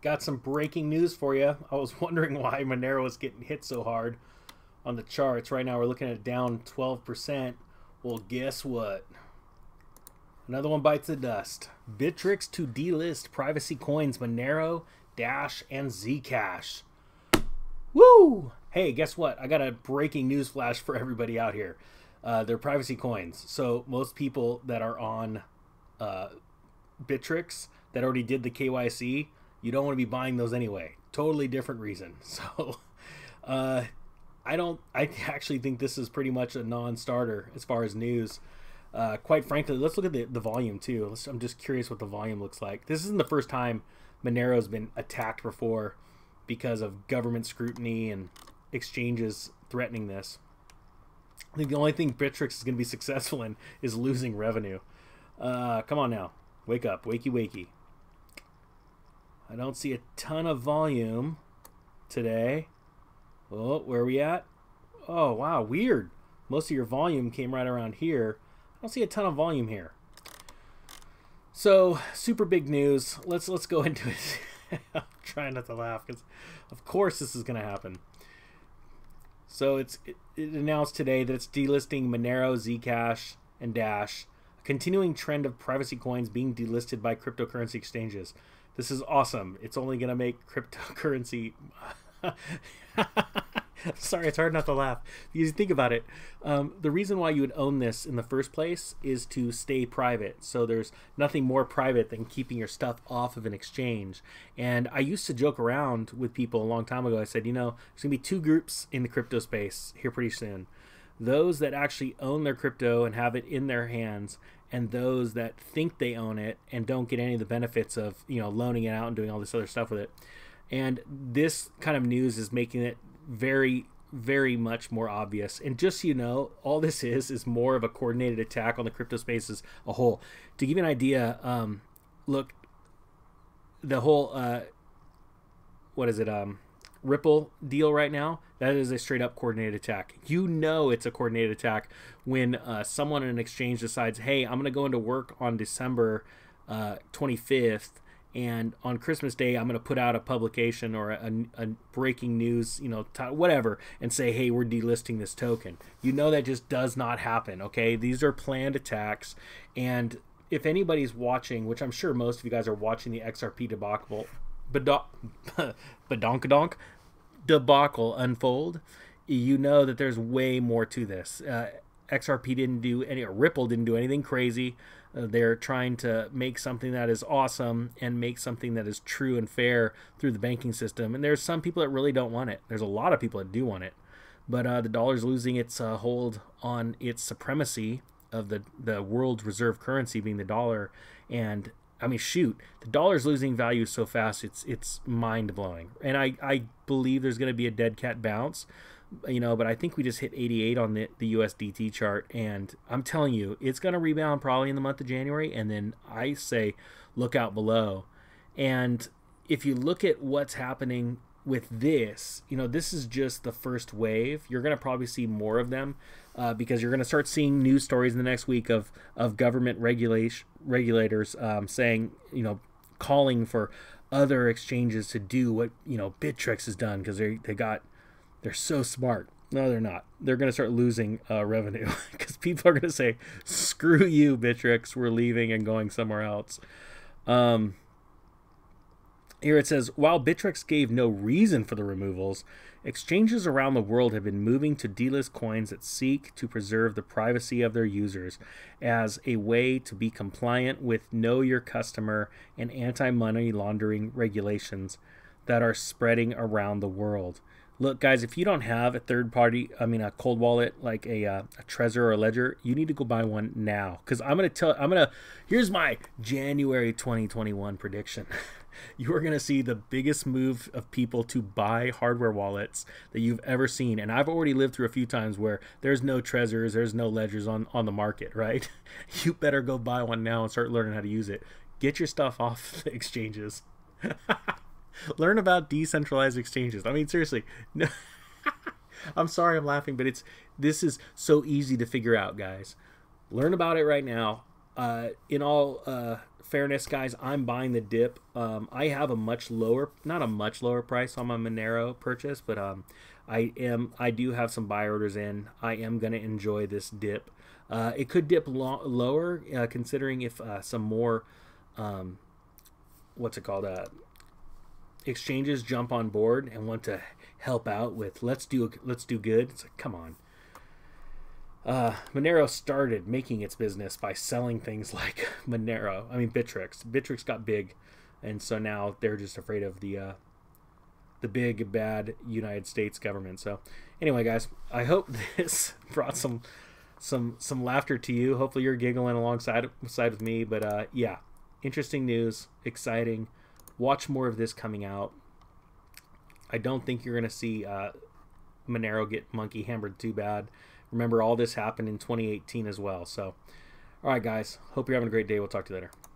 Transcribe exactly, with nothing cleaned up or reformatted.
Got some breaking news for you. I was wondering why Monero is getting hit so hard on the charts. Right now we're looking at it down twelve percent. Well, guess what? Another one bites the dust. Bittrex to delist privacy coins Monero, Dash, and Zcash. Woo! Hey, guess what? I got a breaking news flash for everybody out here. Uh, they're privacy coins. So most people that are on uh, Bittrex that already did the K Y C, you don't want to be buying those anyway. Totally different reason. So uh, I don't. I actually think this is pretty much a non-starter as far as news. Uh, quite frankly, let's look at the, the volume too. Let's, I'm just curious what the volume looks like. This isn't the first time Monero's been attacked before because of government scrutiny and exchanges threatening this. I think the only thing Bittrex is going to be successful in is losing revenue. Uh, come on now. Wake up. Wakey, wakey. I don't see a ton of volume today. Oh, where are we at? Oh, wow. Weird. Most of your volume came right around here. I don't see a ton of volume here. So, super big news. Let's, let's go into it. I'm trying not to laugh because, of course, this is going to happen. So it's it announced today that it's delisting Monero, Zcash, and Dash, a continuing trend of privacy coins being delisted by cryptocurrency exchanges. This is awesome. It's only going to make cryptocurrency... Sorry, it's hard not to laugh. Because you think about it, um, the reason why you would own this in the first place is to stay private. So there's nothing more private than keeping your stuff off of an exchange. And I used to joke around with people a long time ago. I said, you know, there's going to be two groups in the crypto space here pretty soon. Those that actually own their crypto and have it in their hands, and those that think they own it and don't get any of the benefits of, you know, loaning it out and doing all this other stuff with it. And this kind of news is making it very, very much more obvious. And just so you know, all this is is more of a coordinated attack on the crypto space as a whole. To give you an idea, um, look, the whole, uh, what is it, um, Ripple deal right now, that is a straight up coordinated attack. You know it's a coordinated attack when uh, someone in an exchange decides, hey, I'm going to go into work on December uh, twenty-fifth. And on Christmas Day, I'm going to put out a publication or a, a, a breaking news, you know, whatever, and say, hey, we're delisting this token. You know that just does not happen, okay? These are planned attacks. And if anybody's watching, which I'm sure most of you guys are watching the X R P debacle, badonkadonk, debacle unfold, you know that there's way more to this. Uh, X R P didn't do any, or Ripple didn't do anything crazy. Uh, they're trying to make something that is awesome and make something that is true and fair through the banking system. And there's some people that really don't want it. There's a lot of people that do want it. But uh, the dollar's losing its uh, hold on its supremacy of the, the world's reserve currency being the dollar. And, I mean, shoot, the dollar's losing value so fast, it's, it's mind-blowing. And I, I believe there's going to be a dead cat bounce. You know, but I think we just hit eighty-eight on the, the U S D T chart, and I'm telling you, it's going to rebound probably in the month of January, and then I say look out below. And if you look at what's happening with this, you know, this is just the first wave. You're going to probably see more of them uh, because you're going to start seeing news stories in the next week of, of government regulation, regulators um, saying, you know, calling for other exchanges to do what, you know, Bittrex has done because they, they got... They're so smart. No, they're not. They're going to start losing uh, revenue because people are going to say, screw you, Bittrex. We're leaving and going somewhere else. Um, here it says, while Bittrex gave no reason for the removals, exchanges around the world have been moving to delist coins that seek to preserve the privacy of their users as a way to be compliant with Know Your Customer and anti-money laundering regulations that are spreading around the world. Look, guys, if you don't have a third party, I mean, a cold wallet like a, uh, a Trezor or a Ledger, you need to go buy one now. Because I'm going to tell, I'm going to, here's my January twenty twenty-one prediction. You are going to see the biggest move of people to buy hardware wallets that you've ever seen. And I've already lived through a few times where there's no Trezors, there's no Ledgers on, on the market, right? You better go buy one now and start learning how to use it. Get your stuff off the exchanges. Learn about decentralized exchanges. I mean, seriously. No. I'm sorry I'm laughing, but it's this is so easy to figure out, guys. Learn about it right now. Uh, in all uh, fairness, guys, I'm buying the dip. Um, I have a much lower, not a much lower price on my Monero purchase, but um, I am, I do have some buy orders in. I am going to enjoy this dip. Uh, it could dip lo lower uh, considering if uh, some more, um, what's it called, uh, exchanges jump on board and want to help out with let's do let's do good. It's like, come on. Uh, Monero started making its business by selling things like Monero. I mean, Bittrex. Bittrex got big, and so now they're just afraid of the uh, the big bad United States government. So, anyway, guys, I hope this brought some. some some laughter to you. Hopefully you're giggling alongside side with me, but uh yeah, interesting news, exciting. Watch more of this coming out. I don't think you're gonna see uh Monero get monkey hammered too bad. Remember, all this happened in twenty eighteen as well. So all right, guys, hope you're having a great day. We'll talk to you later.